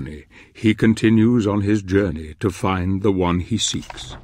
company, he continues on his journey to find the one he seeks.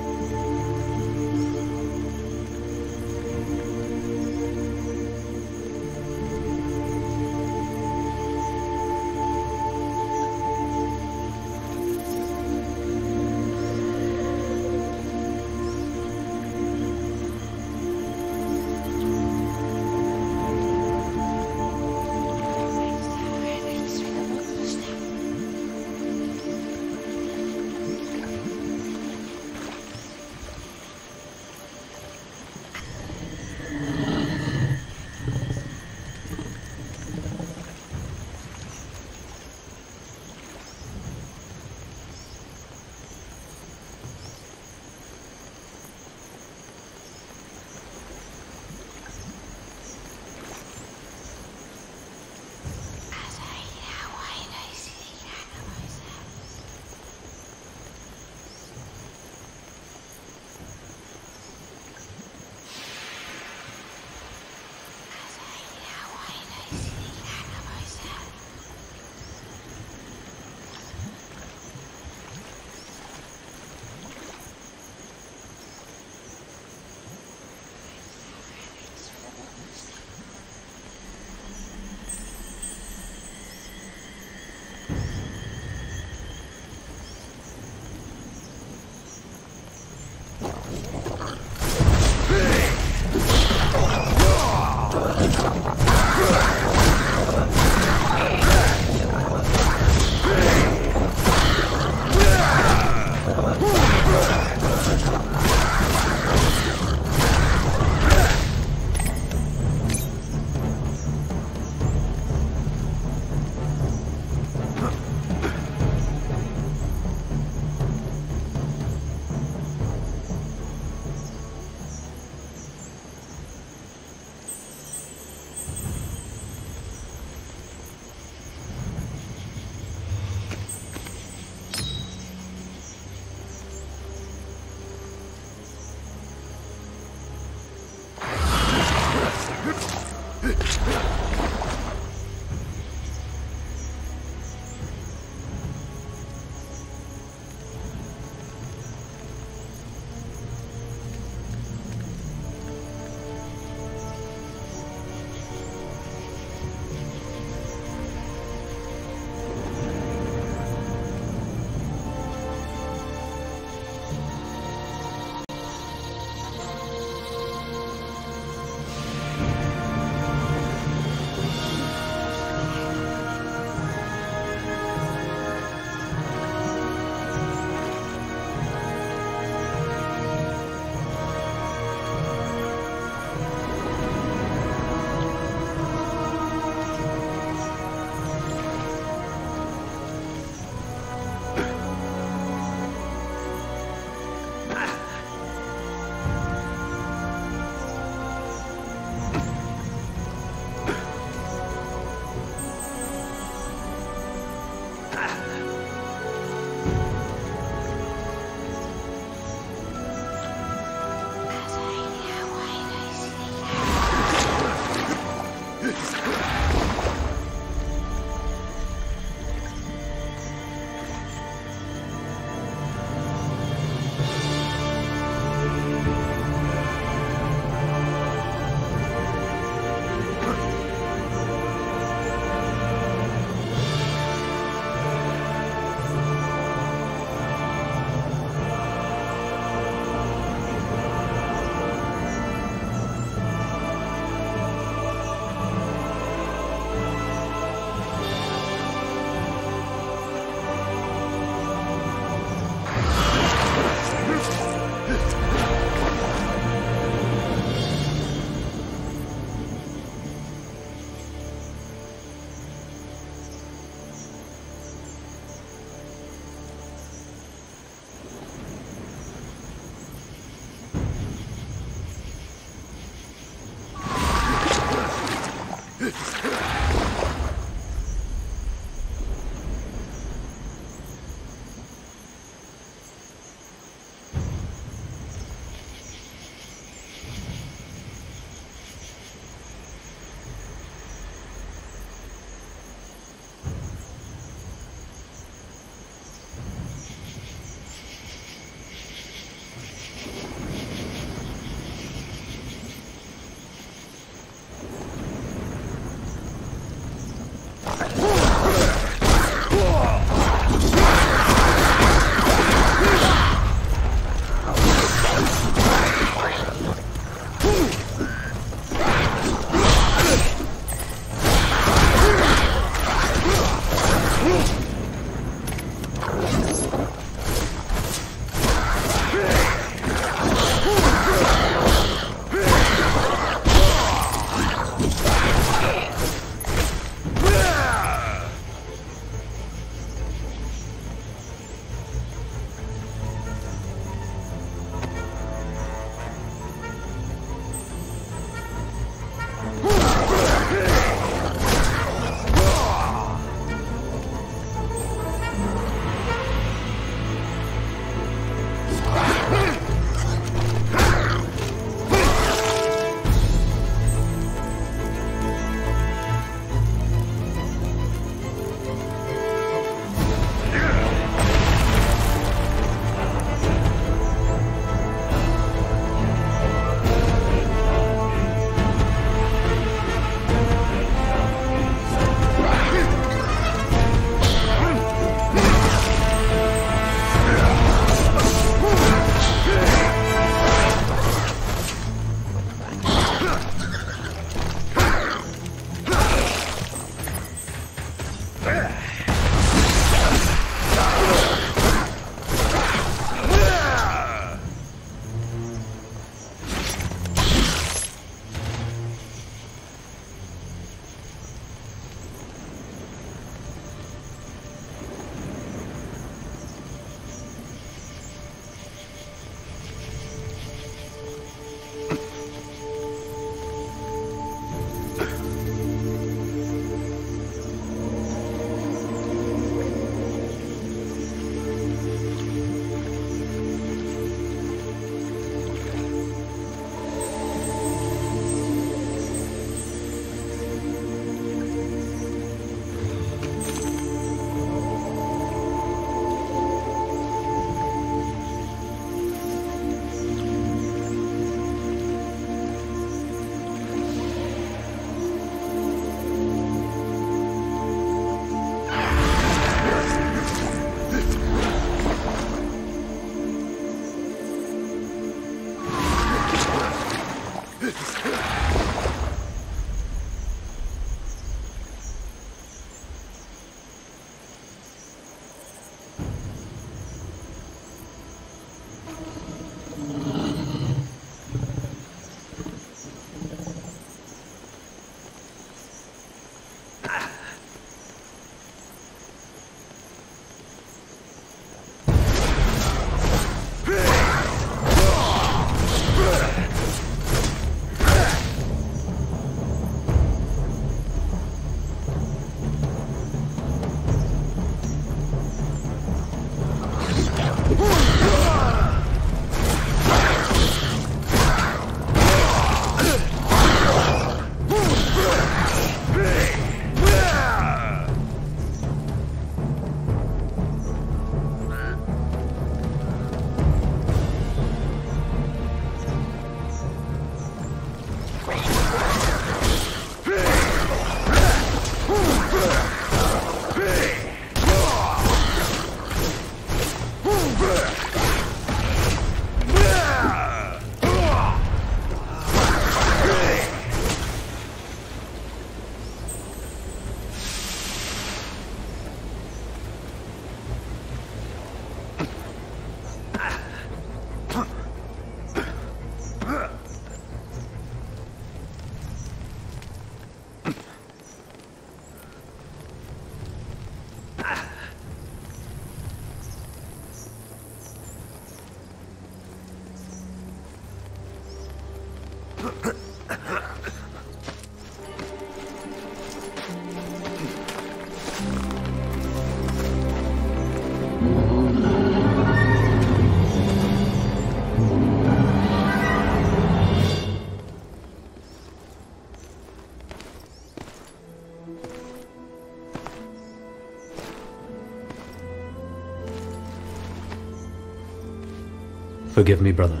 Forgive me, brother,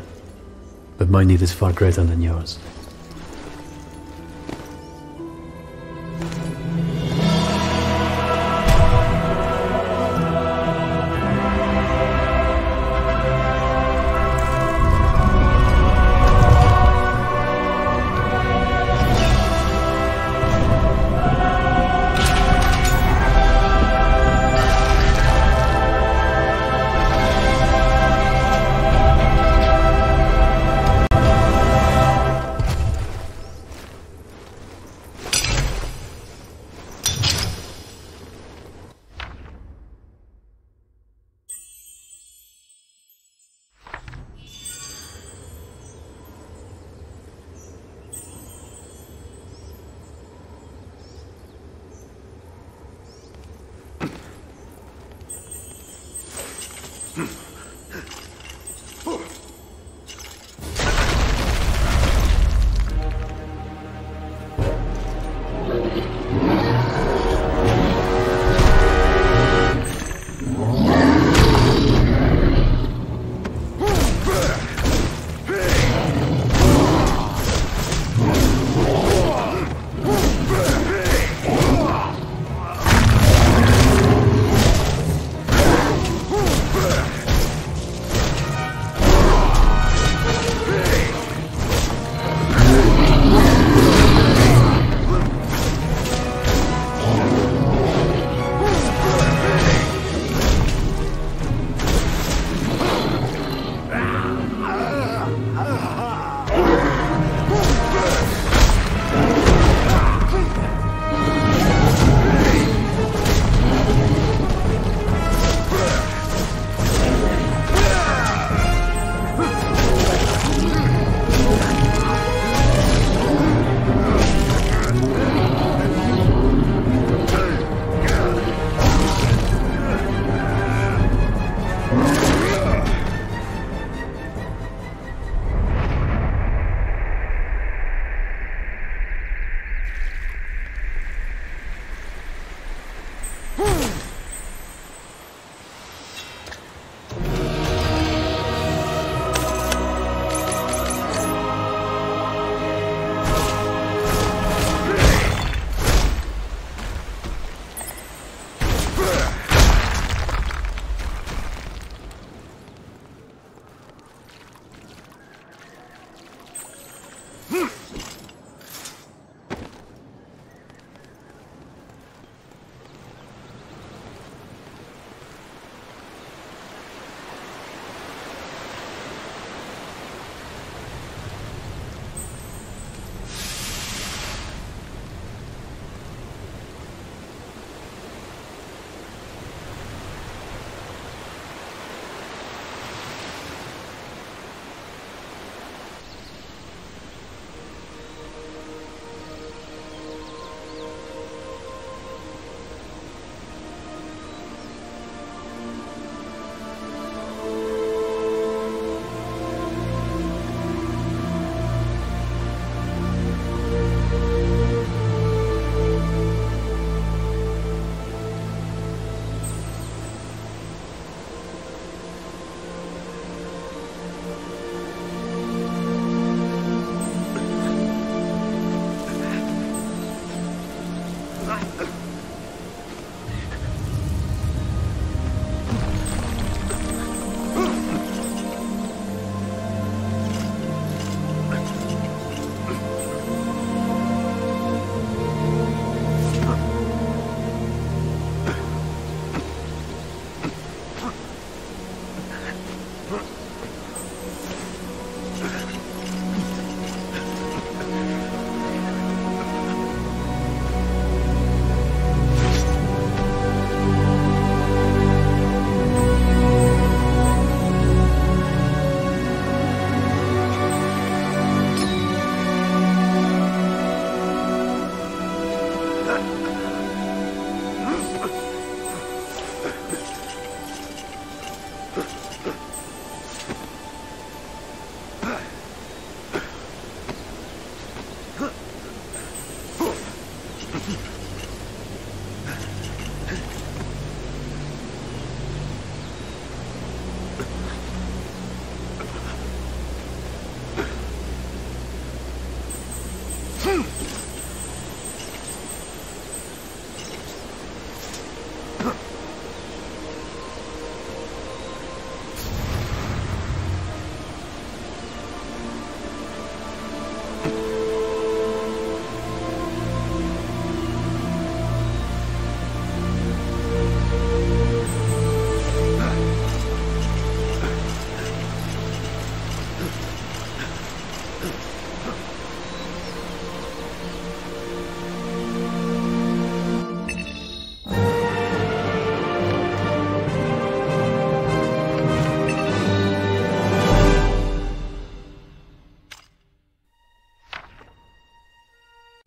but my need is far greater than yours.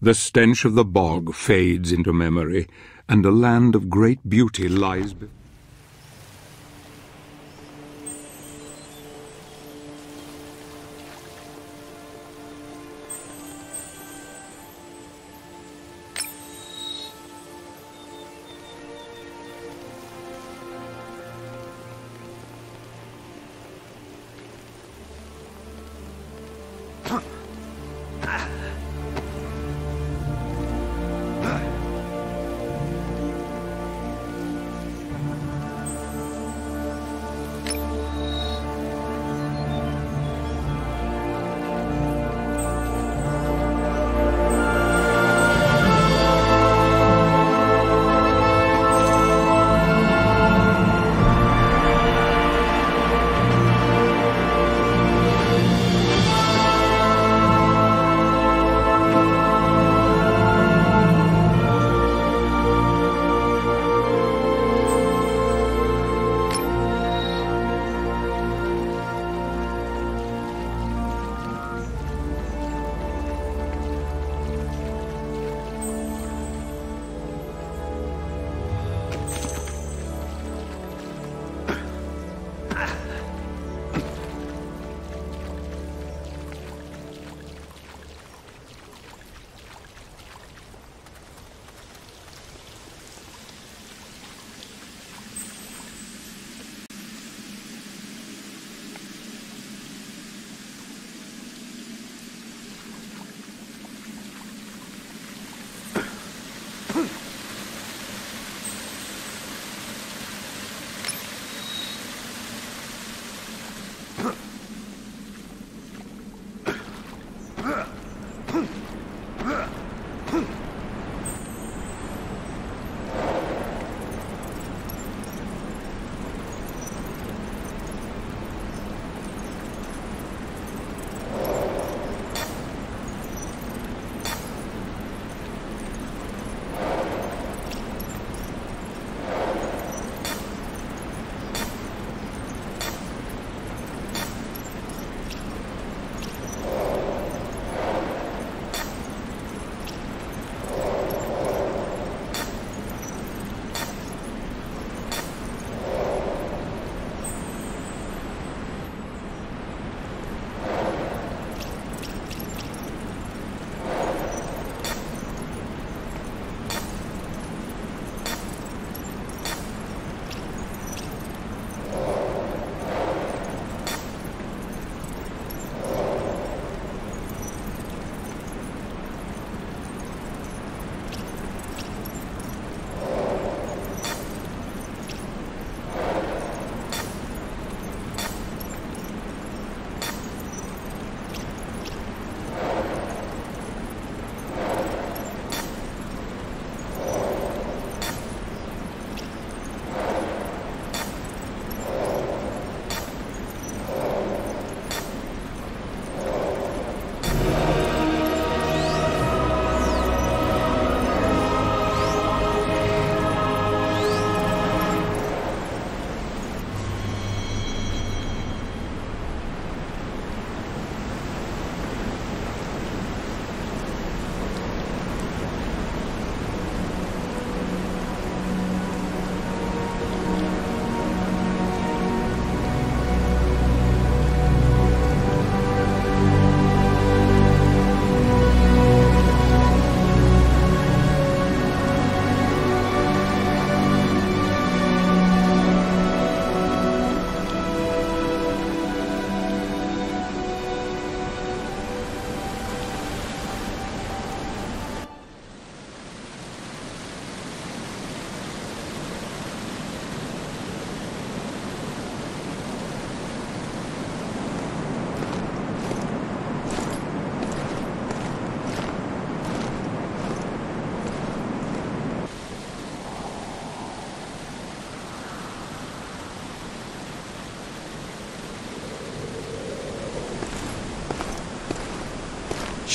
The stench of the bog fades into memory, and a land of great beauty lies before.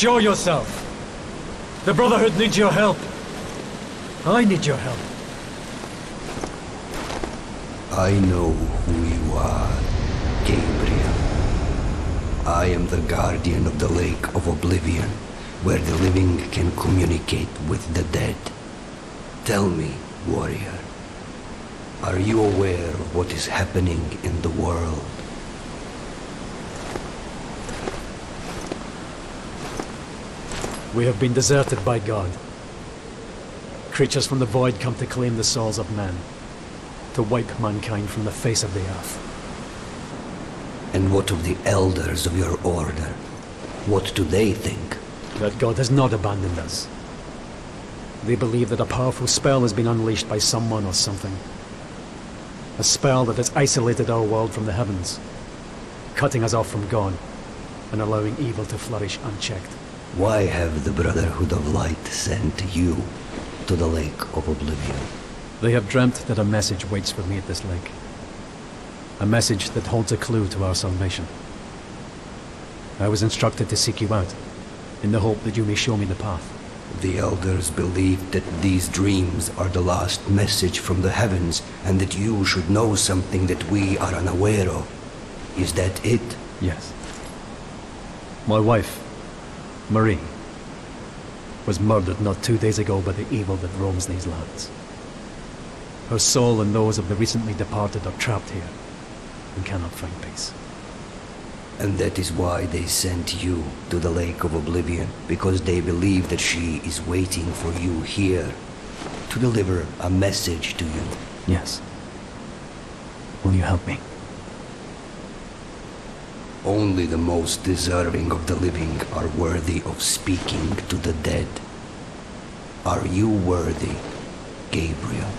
Show yourself. The Brotherhood needs your help. I need your help. I know who you are, Gabriel. I am the guardian of the Lake of Oblivion, where the living can communicate with the dead. Tell me, warrior, are you aware of what is happening in the world? We have been deserted by God. Creatures from the void come to claim the souls of men, to wipe mankind from the face of the earth. And what of the elders of your order? What do they think? That God has not abandoned us. They believe that a powerful spell has been unleashed by someone or something. A spell that has isolated our world from the heavens, cutting us off from God, and allowing evil to flourish unchecked. Why have the Brotherhood of Light sent you to the Lake of Oblivion? They have dreamt that a message waits for me at this lake. A message that holds a clue to our salvation. I was instructed to seek you out, in the hope that you may show me the path. The elders believe that these dreams are the last message from the heavens, and that you should know something that we are unaware of. Is that it? Yes. My wife, Marie, was murdered not 2 days ago by the evil that roams these lands. Her soul and those of the recently departed are trapped here, and cannot find peace. And that is why they sent you to the Lake of Oblivion, because they believe that she is waiting for you here, to deliver a message to you. Yes. Will you help me? Only the most deserving of the living are worthy of speaking to the dead. Are you worthy, Gabriel?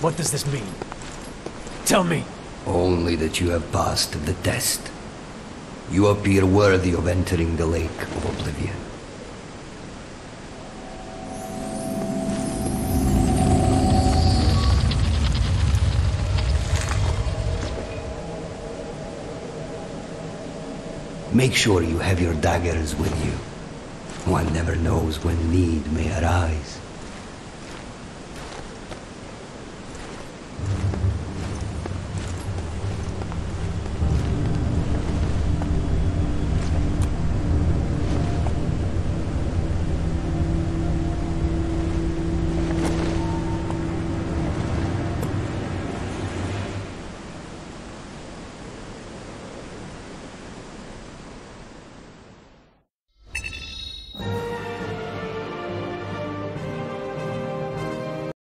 What does this mean? Tell me! Only that you have passed the test. You appear worthy of entering the Lake of Oblivion. Make sure you have your daggers with you. One never knows when need may arise.